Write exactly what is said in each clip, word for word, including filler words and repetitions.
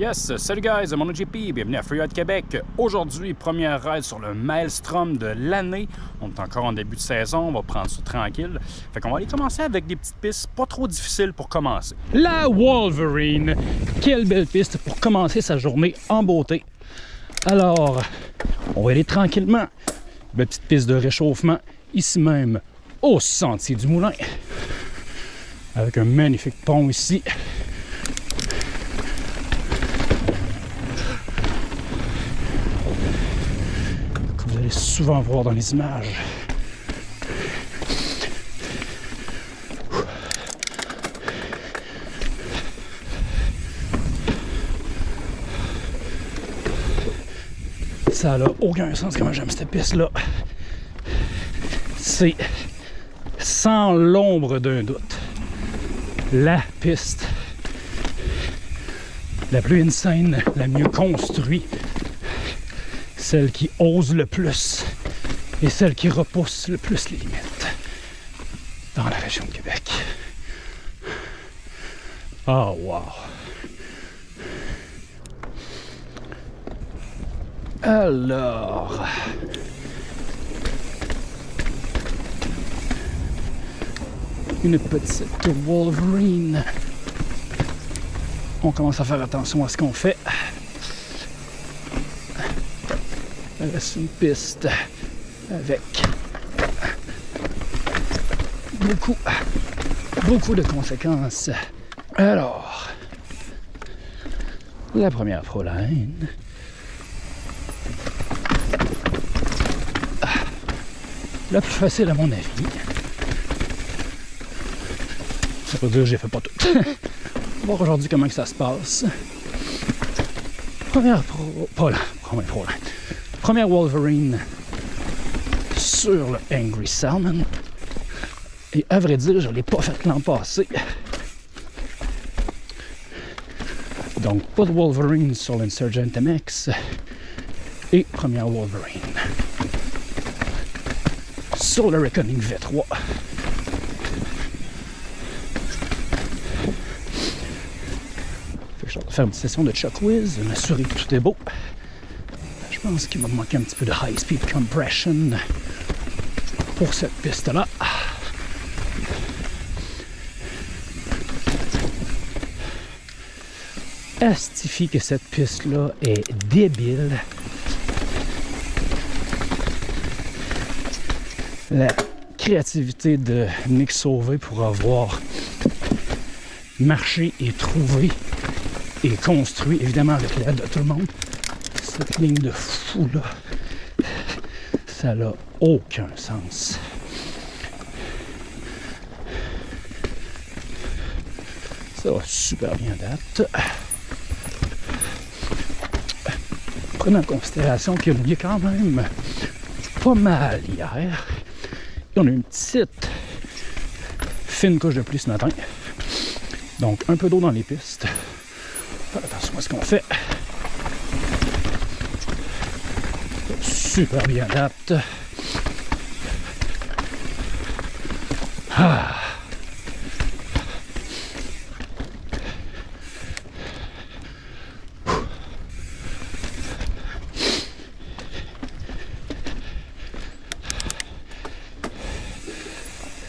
Yes, salut guys, MonoJP, bienvenue à Freeride Québec. Aujourd'hui, première ride sur le Maelstrom de l'année. On est encore en début de saison, on va prendre ça tranquille. Fait qu'on va aller commencer avec des petites pistes pas trop difficiles pour commencer. La Wolverine, quelle belle piste pour commencer sa journée en beauté. Alors, on va aller tranquillement. Belle petite piste de réchauffement, ici même, au Sentier du Moulin. Avec un magnifique pont ici. Souvent voir dans les images. Ça n'a aucun sens comment j'aime cette piste-là. C'est sans l'ombre d'un doute la piste la plus insane, la mieux construite, celle qui ose le plus et celle qui repousse le plus les limites dans la région de Québec. Ah, oh, wow! Alors... une petite Wolverine. On commence à faire attention à ce qu'on fait. Reste une piste avec beaucoup, beaucoup de conséquences. Alors, la première Fräulein. La plus facile à mon avis. Ça veut dire que j'ai fait pas tout. On va voir aujourd'hui comment que ça se passe. Première pro... Fräulein. Première Fräulein. Première Wolverine sur le Angry Salmon. Et à vrai dire, je ne l'ai pas fait l'an passé. Donc, pas de Wolverine sur l'Insurgent M X. Et première Wolverine sur le Reckoning V trois. Fait que je vais faire une session de Chuck Whiz, m'assurer que tout est beau. Je pense qu'il va me manquer un petit peu de high speed compression pour cette piste-là. Astifie que cette piste-là est débile. La créativité de Nick Sauvé pour avoir marché et trouvé et construit, évidemment avec l'aide de tout le monde. Cette ligne de fou là, ça n'a aucun sens. Ça va super bien date. Prenez en considération qu'il a mouillé quand même pas mal hier. Et on a une petite fine couche de pluie ce matin. Donc un peu d'eau dans les pistes. Faire attention à ce qu'on fait. Super bien adapte. Ah.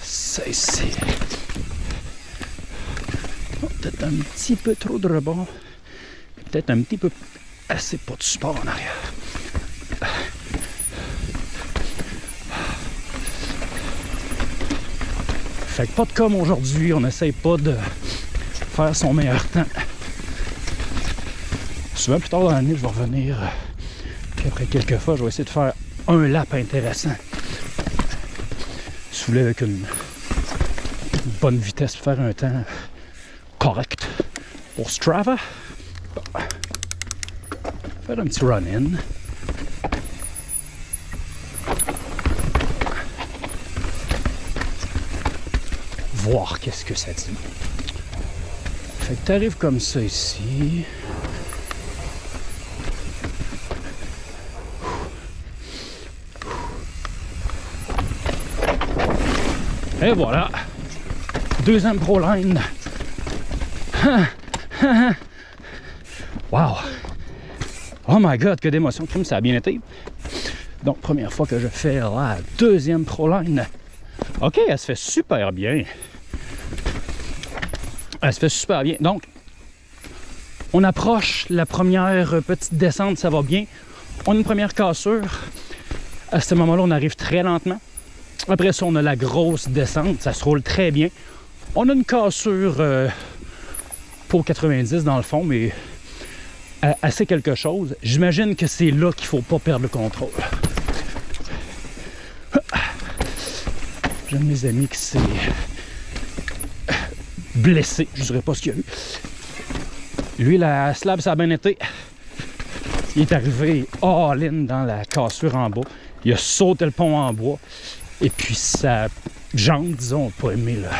Ça ici. Oh, peut-être un petit peu trop de rebond. Peut-être un petit peu assez pas de support en arrière. Fait que pas de com aujourd'hui, on n'essaye pas de faire son meilleur temps. Souvent plus tard dans l'année, je vais revenir. Puis après quelques fois, je vais essayer de faire un lap intéressant. Si vous voulez, avec une bonne vitesse, faire un temps correct pour Strava. Faire un petit run-in. Voir qu'est-ce que ça dit. Fait que t'arrives comme ça ici. Et voilà. Deuxième Fräulein. Wow! Oh my God, que d'émotion! Crime, ça a bien été. Donc, première fois que je fais la deuxième proline. OK, elle se fait super bien. Elle se fait super bien. Donc, on approche la première petite descente, ça va bien. On a une première cassure. À ce moment-là, on arrive très lentement. Après ça, on a la grosse descente, ça se roule très bien. On a une cassure euh, pour quatre-vingt-dix dans le fond, mais euh, assez quelque chose. J'imagine que c'est là qu'il ne faut pas perdre le contrôle. J'ai un de mes amis qui s'est blessé, je ne saurais pas ce qu'il y a eu. Lui, la slab, ça a bien été. Il est arrivé all-in dans la cassure en bas. Il a sauté le pont en bois. Et puis sa jambe, disons, n'a pas aimé la,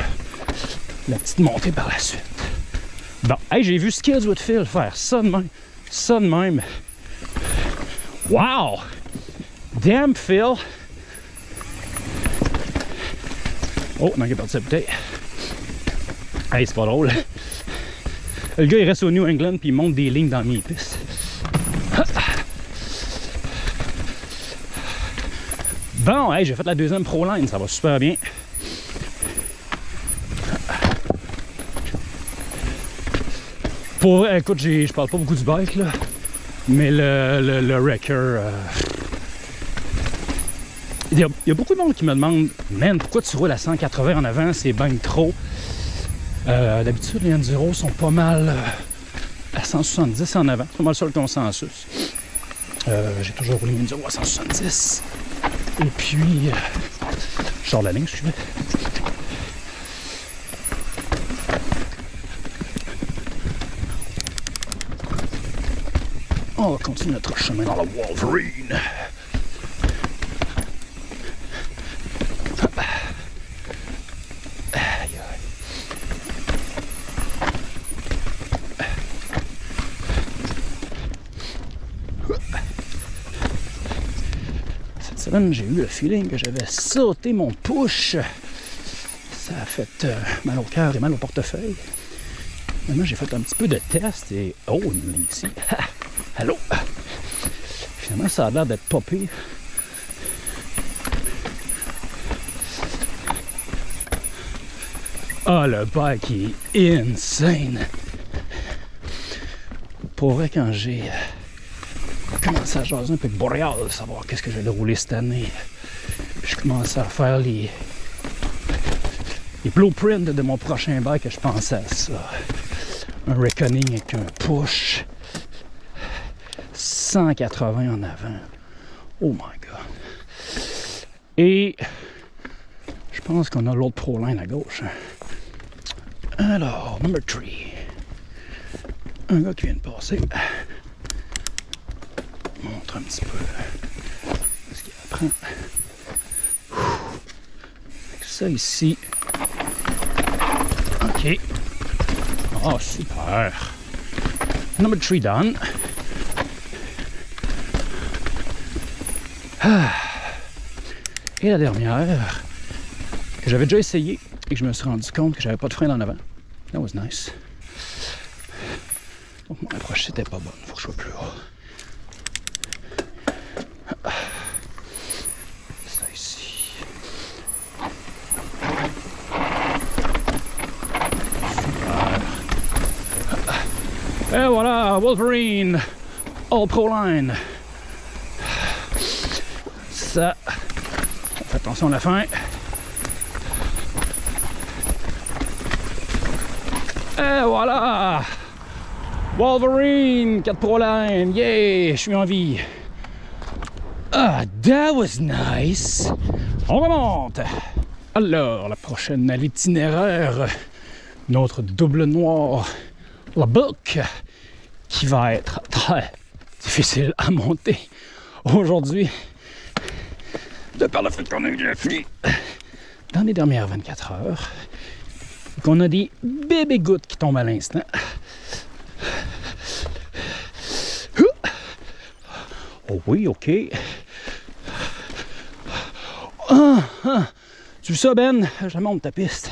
la petite montée par la suite. Bon, hey, j'ai vu Skills with Phil faire ça de même. Ça de même. Wow! Damn, Phil! Oh, non, il a perdu sa bouteille. Hey, c'est pas drôle. Le gars, il reste au New England puis il monte des lignes dans mes pistes. Bon, hey, j'ai fait la deuxième proline, ça va super bien. Pour vrai, écoute, je parle pas beaucoup du bike, là, mais le, le, le wrecker... Euh... Il, y a, il y a beaucoup de monde qui me demande « Man, pourquoi tu roules à cent quatre-vingts en avant, c'est ben trop? Euh, » D'habitude, les enduros sont pas mal à cent soixante-dix en avant, c'est pas mal ça le consensus. Euh, j'ai toujours roulé une enduro à cent soixante-dix. Et puis, euh, je sors la ligne, excusez-moi. On va continuer notre chemin dans la Wolverine. J'ai eu le feeling que j'avais sauté mon push. Ça a fait euh, mal au cœur et mal au portefeuille. Maintenant, j'ai fait un petit peu de test et... Oh, une ligne ici. Ha! Allô? Finalement, ça a l'air d'être pas pire. Ah, le bike est insane. Pour vrai, quand j'ai... commencé à jaser un peu de Boréal, savoir qu'est-ce que j'allais rouler cette année. Puis je commençais à faire les, les blueprints de mon prochain bike et je pensais à ça. Un Reckoning avec un push. cent quatre-vingts en avant. Oh my God. Et je pense qu'on a l'autre proline à gauche. Alors, number trois. Un gars qui vient de passer. Montre un petit peu ce qu'il apprend. Ça ici. OK. Oh, super. Number trois done. Ah. Et la dernière, que j'avais déjà essayé et que je me suis rendu compte que j'avais pas de frein en avant. That was nice. Donc, mon approche, c'était pas bonne. Faut que je sois plus haut. Et voilà, Wolverine, all pro line. Ça, on fait attention à la fin. Et voilà, Wolverine, quatre pro line, yeah, je suis en vie. Ah, that was nice. On remonte. Alors, la prochaine à l'itinéraire, notre double noir. La boucle qui va être très difficile à monter aujourd'hui de par le fait qu'on a eu de la pluie dans les dernières vingt-quatre heures, qu'on a des bébés gouttes qui tombent à l'instant. Oh oui, ok. Ah, ah. Tu veux ça, Ben? Je monte ta piste.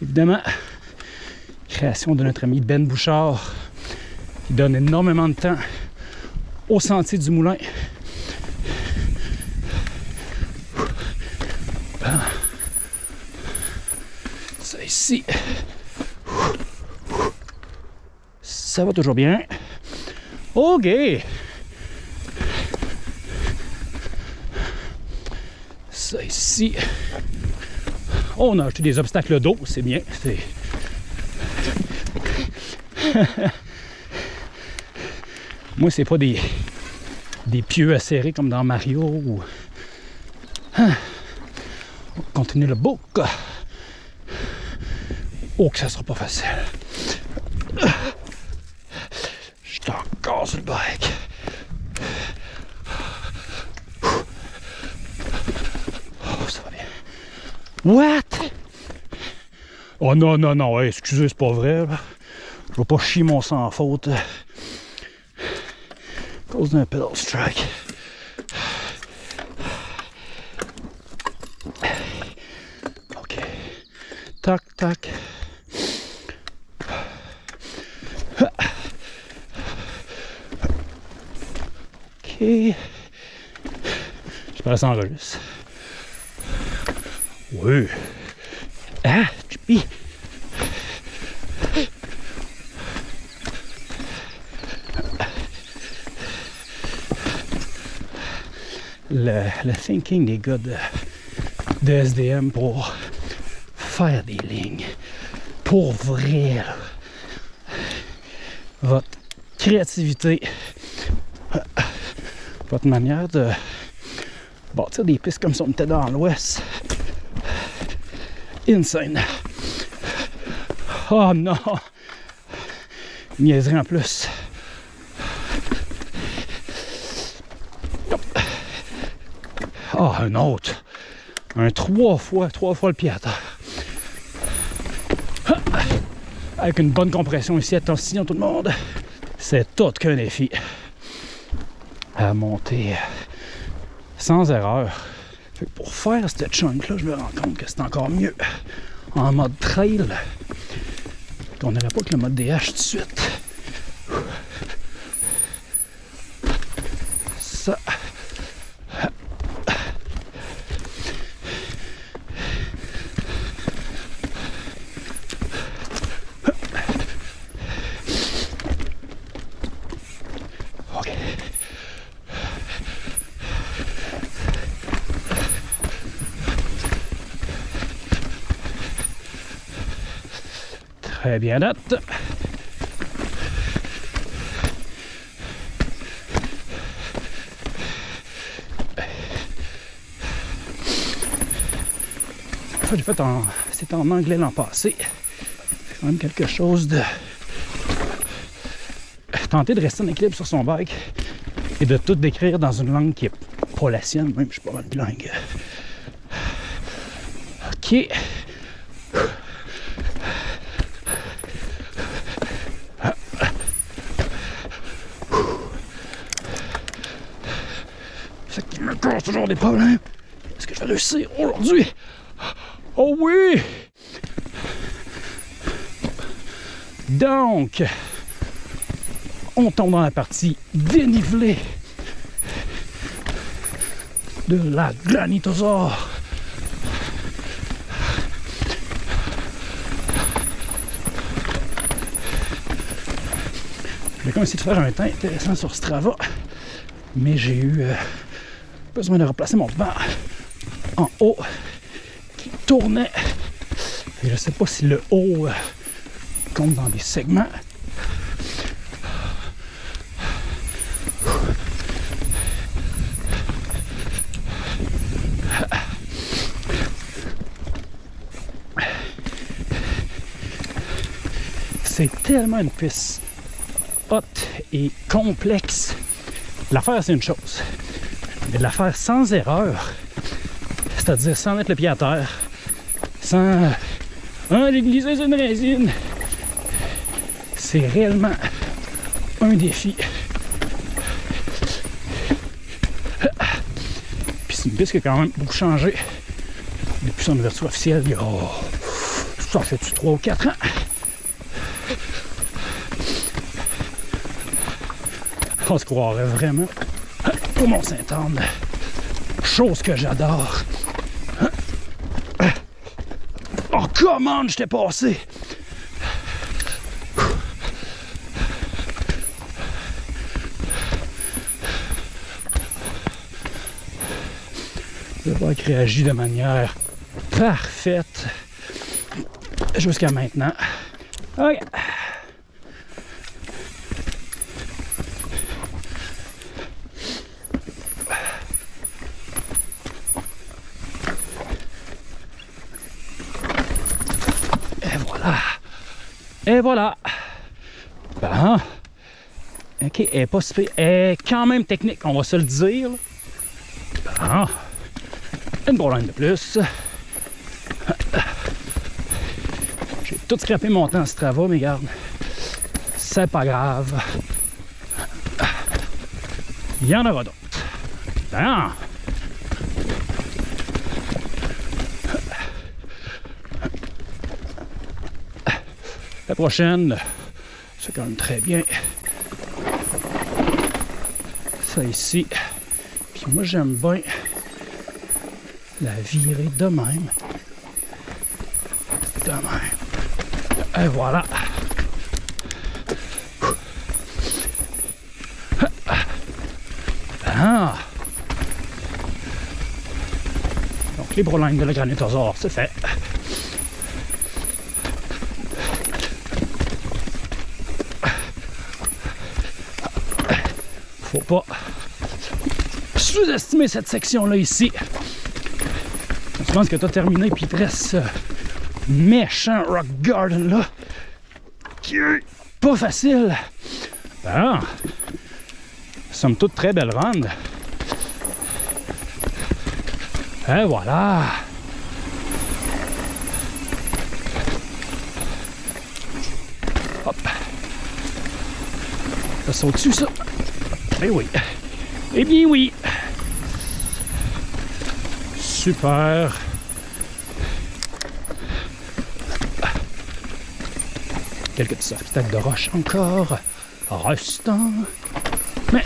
Évidemment, création de notre ami Ben Bouchard, qui donne énormément de temps au Sentier du Moulin. Ça ici. Ça va toujours bien. OK. Ça ici. On a acheté des obstacles d'eau, c'est bien. Moi, c'est pas des, des pieux à serrer comme dans Mario. Ou... Hein? On continue le bouc. Oh, que ça sera pas facile. Je suis encore sur le bike. Oh, ça va bien. What? Oh non, non, non, hey, excusez, c'est pas vrai. Là. Je vais pas chier mon sang en faute. À cause d'un pedal strike. OK. Tac, tac. OK. J'espère que ça enregistre. Oui. Ah, chipi. Le, le thinking des gars de, de S D M pour faire des lignes. Pour vrai, là. Votre créativité, votre manière de bâtir des pistes comme si on était dans l'Ouest. Insane. Oh non! Niaiserie en plus. Ah, un autre! Un trois fois, trois fois le pied à terre. Avec une bonne compression ici, attention tout le monde! C'est tout qu'un défi à monter sans erreur. Fait que pour faire cette chunk-là, je me rends compte que c'est encore mieux en mode trail. On n'aurait pas que le mode D H tout de suite. Ça. Très bien, date. Ça, j'ai fait en... C'était en anglais l'an passé. C'est quand même quelque chose de... Tenter de rester en équilibre sur son bike et de tout décrire dans une langue qui est pas la sienne, même je suis pas mal bilingue. OK. Toujours des problèmes. Est-ce que je vais réussir aujourd'hui? Oh oui! Donc, on tombe dans la partie dénivelée de la Granitosaure. Je vais quand même essayer de faire un temps intéressant sur Strava, mais j'ai eu... Euh, besoin de replacer mon banc en haut qui tournait. Et je sais pas si le haut compte dans les segments. C'est tellement une piste haute et complexe. L'affaire, c'est une chose. Mais de la faire sans erreur, c'est-à-dire sans mettre le pied à terre, sans hein, glisser sur une résine, c'est réellement un défi. Puis c'est une piste qui a quand même beaucoup changé depuis son ouverture officielle il y a, oh, ça fait-tu trois ou quatre ans. On se croirait vraiment au Mont-Saint-Anne. Chose que j'adore. Oh, comment j'étais passé! Le bike réagit de manière parfaite jusqu'à maintenant. OK. Et voilà. Et voilà. Bon. OK, elle est pas si pire. Elle est quand même technique, on va se le dire. Bon. Une bourline de plus. J'ai tout scrappé mon temps à Strava, mais regarde, c'est pas grave. Il y en aura d'autres. Ben. La prochaine, c'est quand même très bien. Ça ici. Puis moi, j'aime bien la virer de même. De même. Et voilà. Ah. Donc les brolines de la Granitosaure, c'est fait. Faut pas sous-estimer cette section-là ici. Je pense que tu as terminé, puis il te reste ce méchant rock garden là qui est pas facile. Bon, somme toute très belle ronde. Et voilà. Hop. Ça saute dessus ça. Eh oui. Eh bien oui. Super. Quelques petits obstacles de roche encore. Restant. Mais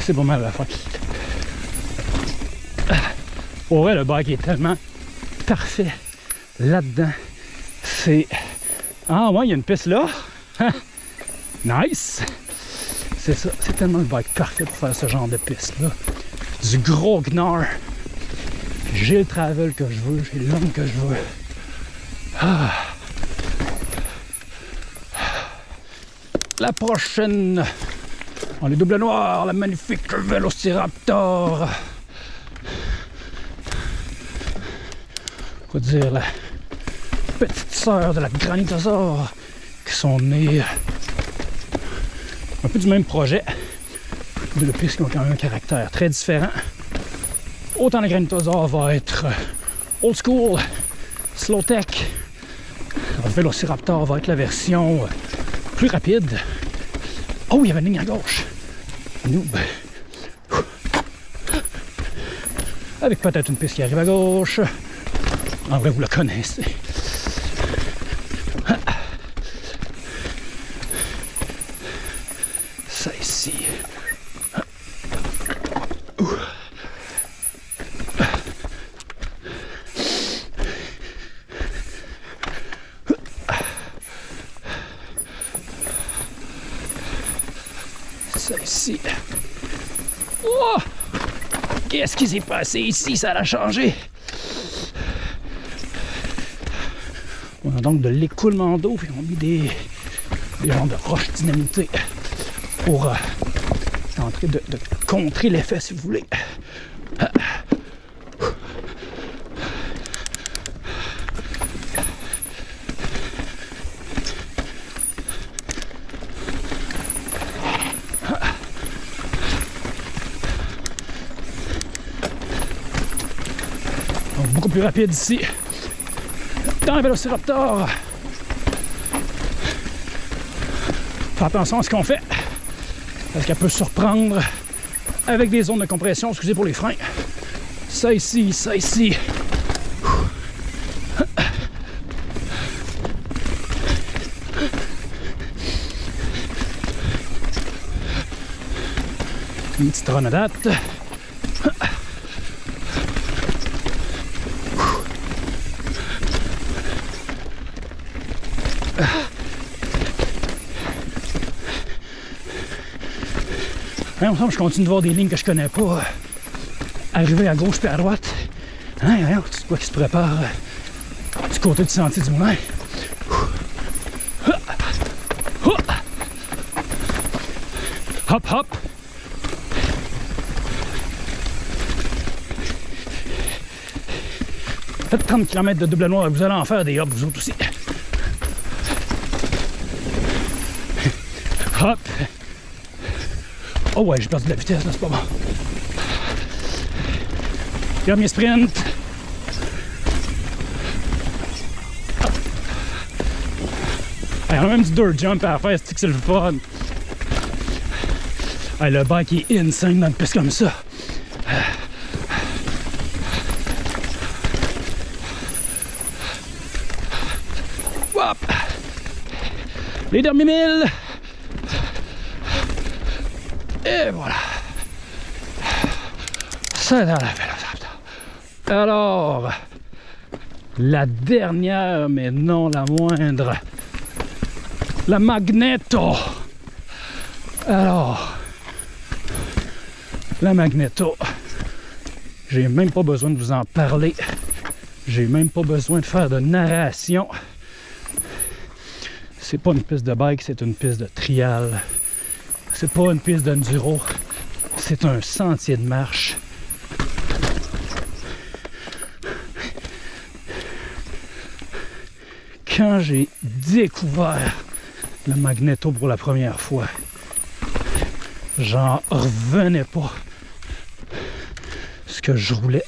c'est bon mal à la fois. Pour vrai, le bike est tellement parfait là-dedans. C'est... Ah ouais, il y a une piste là. Nice. C'est ça. C'est tellement le bike parfait pour faire ce genre de piste-là. Du gros gnard. J'ai le travel que je veux, j'ai l'homme que je veux. Ah. La prochaine, on est double noir, la magnifique Velociraptor. Faut dire la petite sœur de la Granitosaure qui sont nées un peu du même projet. Deux pistes qui ont quand même un caractère très différent. Autant le Granitosaure va être old school, slow tech. Le Velociraptor va être la version plus rapide. Oh, il y avait une ligne à gauche. Noob. Avec peut-être une piste qui arrive à gauche. En vrai, vous la connaissez. Ça ici. Oh! Qu'est-ce qui s'est passé ici? Ça l'a changé! On a donc de l'écoulement d'eau et on a mis des, des genres de roches dynamitées pour euh, tenter de, de contrer l'effet si vous voulez. Plus rapide ici dans le Velociraptor. Faut attention à ce qu'on fait parce qu'elle peut surprendre avec des zones de compression. Excusez pour les freins. Ça ici, ça ici. Une petite run adapte. Hein, on sent que je continue de voir des lignes que je connais pas. Arriver à gauche puis à droite. Hein, hein, c'est quoi qui se prépare euh, du côté du Sentier du Moulin. Hop, hop. Peut-être trente kilomètres de double noir, vous allez en faire des hops, vous autres aussi. Hop. Oh ouais, j'ai perdu de la vitesse, là, c'est pas bon. Premier sprint. Hey, on a même du dirt jump à faire, c'est que c'est le fun. Hey, le bike est insane dans une piste comme ça. Hop. Les derniers milles. Et voilà. C'est dans la Velociraptor. Alors, la dernière, mais non la moindre. La Magneto. Alors, la Magneto. J'ai même pas besoin de vous en parler. J'ai même pas besoin de faire de narration. C'est pas une piste de bike, c'est une piste de trial. C'est pas une piste d'enduro, c'est un sentier de marche. Quand j'ai découvert le Magneto pour la première fois, j'en revenais pas ce que je roulais.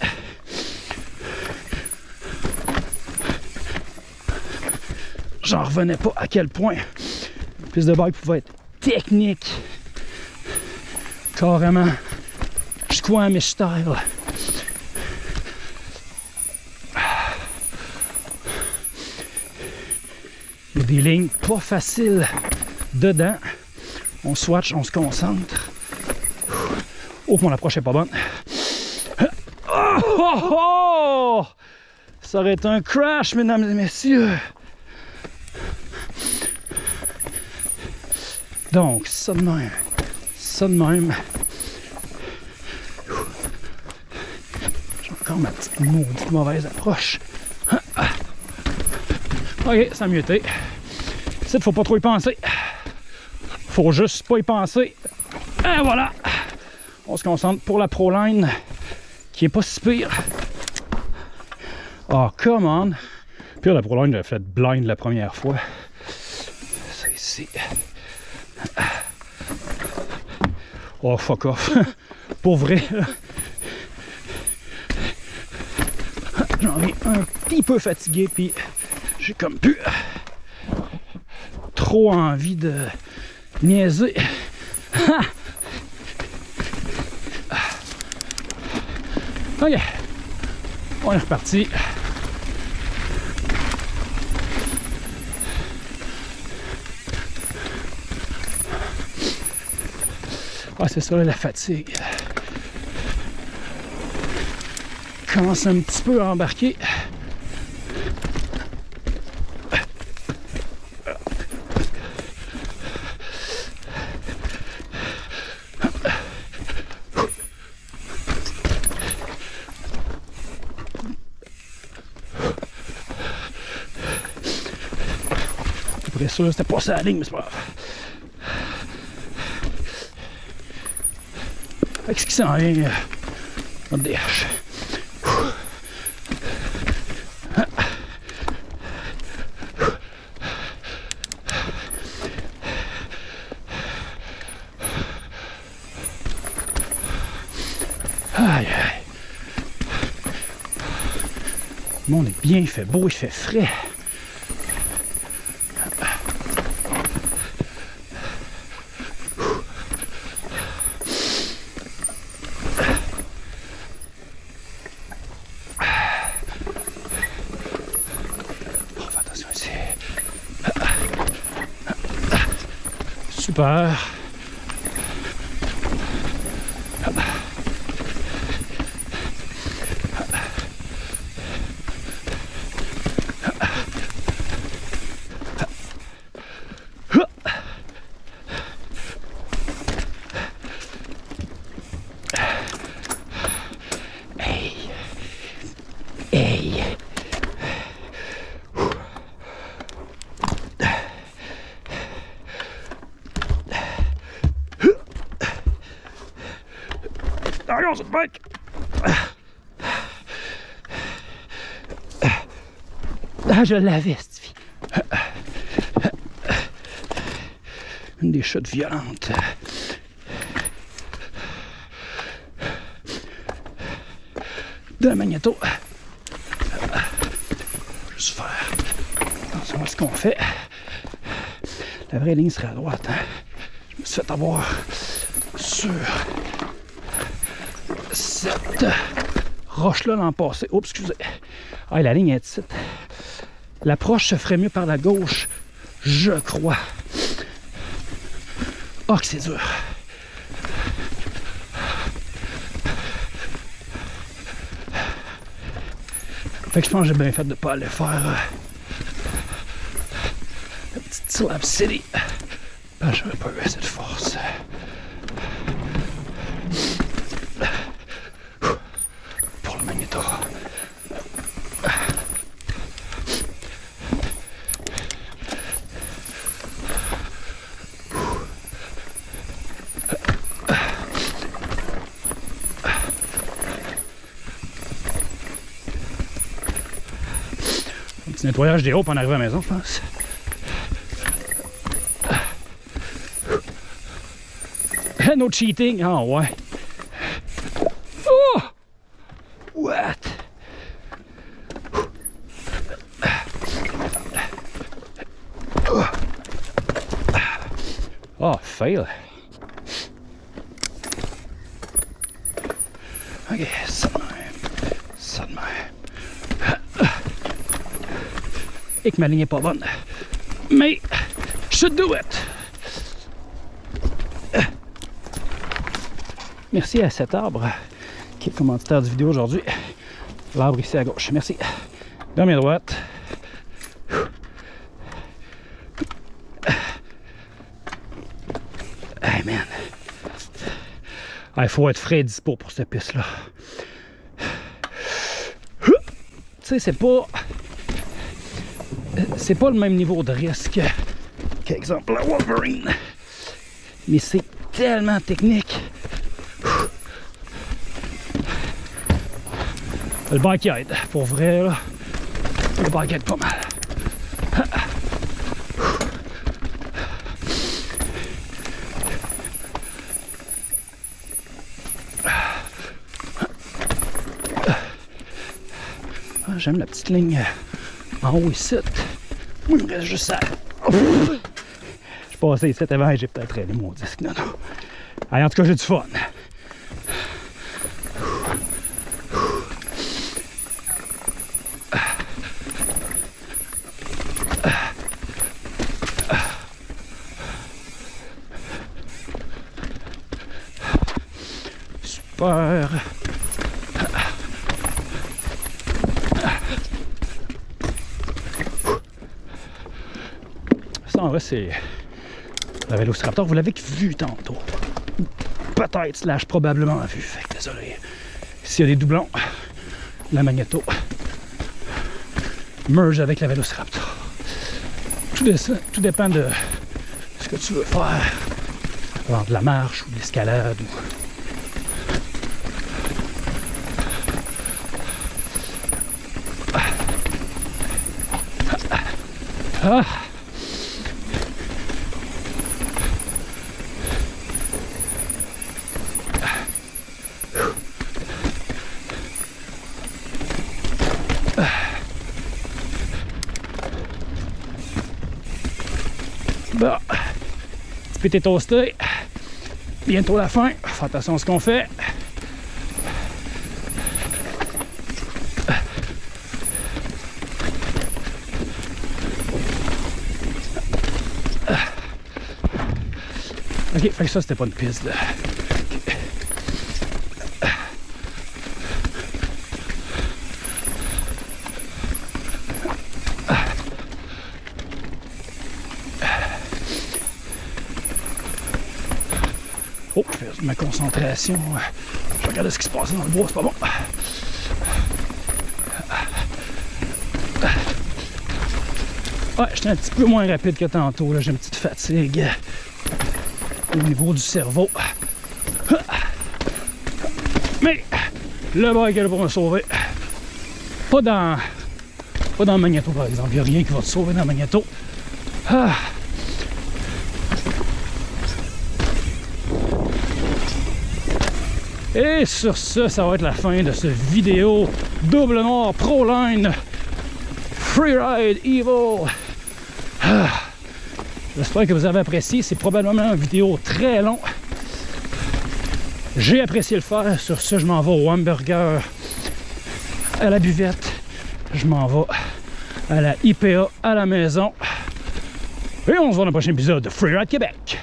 J'en revenais pas à quel point une piste de bike pouvait être technique. Carrément, je crois à mes styles. Il y a des lignes pas faciles dedans. On swatch, on se concentre. Oh, mon approche est pas bonne. Oh, oh, oh! Ça aurait été un crash, mesdames et messieurs. Donc, ça de même. Ça de même. J'ai encore ma petite maudite mauvaise approche. Ok, ça a mieux été. Ici, faut pas trop y penser. Faut juste pas y penser. Et voilà! On se concentre pour la Proline, qui est pas si pire. Oh, come on! Puis la Proline, j'avais fait blind la première fois. C'est ici. Oh, fuck off! Pour vrai, j'en ai un petit peu fatigué, puis j'ai comme pu trop envie de niaiser. Ok, on est reparti. Ah, c'est ça, là, la fatigue. Commence un petit peu à embarquer. Après ça, c'était pas ça la ligne, mais c'est pas grave. Qu'est-ce qui s'en vient? On déhache. Aïe, aïe. Le monde est bien, il fait beau, il fait frais. on se bike. Ah, je l'avais, cette fille. Une des chutes violentes. De la Magneto. Juste faire. Attention à ce qu'on fait. La vraie ligne serait à droite. Hein? Je me suis fait avoir sur cette roche-là l'an passé. Oups, excusez. Ah, la ligne est petite. L'approche se ferait mieux par la gauche, je crois. Oh, que c'est dur! Fait que je pense que j'ai bien fait de ne pas aller faire euh, la petite slab city. Ben, j'aurais pas eu assez de force. Pour le Magneto. Nettoyage des hauts pour en arriver à la maison, je pense. Un autre cheating! Ah oh, ouais! Oh! What? Oh, fail! Ok, ça de même. Ça de même. Et que ma ligne n'est pas bonne. Mais, should do it! Merci à cet arbre qui est le commanditaire du vidéo aujourd'hui. L'arbre ici à gauche. Merci. Dans mes droites. Hey man! Ah, il faut être frais et dispo pour cette piste-là. Tu sais, c'est pas... C'est pas le même niveau de risque qu'exemple la Wolverine, mais c'est tellement technique. Le bike aide, pour vrai là, le bike aide pas mal. J'aime la petite ligne en haut ici. Moi, il me reste juste ça. À... Je suis passé ici avant et j'ai peut-être traîné mon disque. Non, non. Allez, en tout cas, j'ai du fun. Super. En vrai, c'est le Velociraptor. Vous l'avez vu tantôt. Peut-être, slash, probablement vu. Fait que désolé. S'il y a des doublons, la Magneto merge avec la Velociraptor. Tout, de, tout dépend de ce que tu veux faire. Alors, de la marche ou de l'escalade. Ou... Ah! Bon, petit pété toasté, bientôt la fin, fais attention à ce qu'on fait. Ok, fait que ça c'était pas une piste là. Okay. Oh, je perds ma concentration. Je regardais ce qui se passait dans le bois, c'est pas bon. Ouais, j'étais un petit peu moins rapide que tantôt, là. J'ai une petite fatigue au niveau du cerveau. Mais le bike est là pour me sauver. Pas dans, pas dans le Magneto par exemple. Il n'y a rien qui va te sauver dans le Magneto. Ah. Et sur ce, ça va être la fin de cette vidéo double noir Pro Line Freeride Evil. Ah. J'espère que vous avez apprécié. C'est probablement une vidéo très longue. J'ai apprécié le faire. Sur ce, je m'en vais au hamburger à la buvette. Je m'en vais à la I P A à la maison. Et on se voit dans le prochain épisode de Freeride Québec.